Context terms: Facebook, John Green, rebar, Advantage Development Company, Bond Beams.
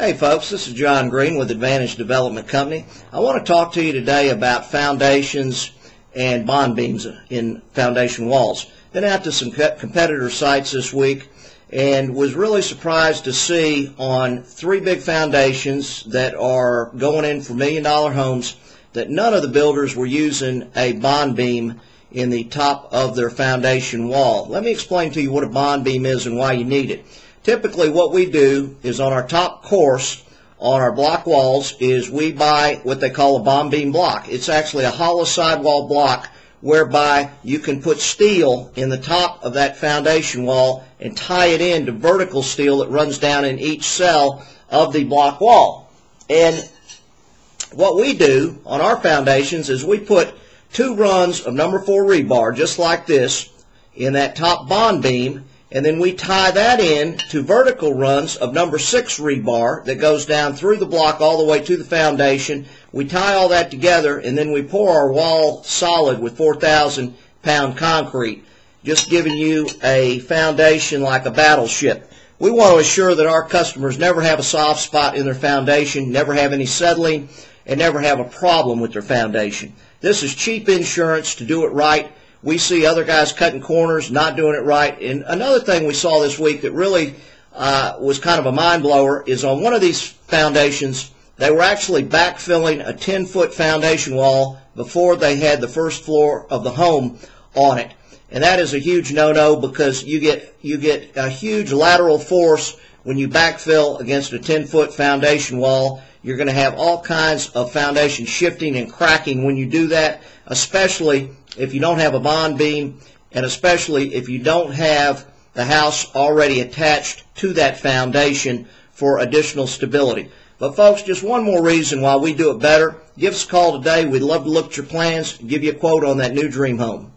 Hey folks, this is John Green with Advantage Development Company. I want to talk to you today about foundations and bond beams in foundation walls. Been out to some competitor sites this week and was really surprised to see on three big foundations that are going in for million-dollar homes that none of the builders were using a bond beam in the top of their foundation wall. Let me explain to you what a bond beam is and why you need it. Typically what we do is on our top course on our block walls is we buy what they call a bond beam block. It's actually a hollow sidewall block whereby you can put steel in the top of that foundation wall and tie it into vertical steel that runs down in each cell of the block wall. And what we do on our foundations is we put two runs of #4 rebar just like this in that top bond beam, and then we tie that in to vertical runs of #6 rebar that goes down through the block all the way to the foundation. We tie all that together, and then we pour our wall solid with 4,000-pound concrete, just giving you a foundation like a battleship. We want to assure that our customers never have a soft spot in their foundation, never have any settling, and never have a problem with their foundation. This is cheap insurance to do it right. We see other guys cutting corners, not doing it right. And another thing we saw this week that really was kind of a mind blower is on one of these foundations, they were actually backfilling a 10-foot foundation wall before they had the first floor of the home on it. And that is a huge no-no because you get a huge lateral force when you backfill against a 10-foot foundation wall. You're going to have all kinds of foundation shifting and cracking when you do that, especially if you don't have a bond beam and especially if you don't have the house already attached to that foundation for additional stability. But folks, just one more reason why we do it better. Give us a call today. We'd love to look at your plans and give you a quote on that new dream home.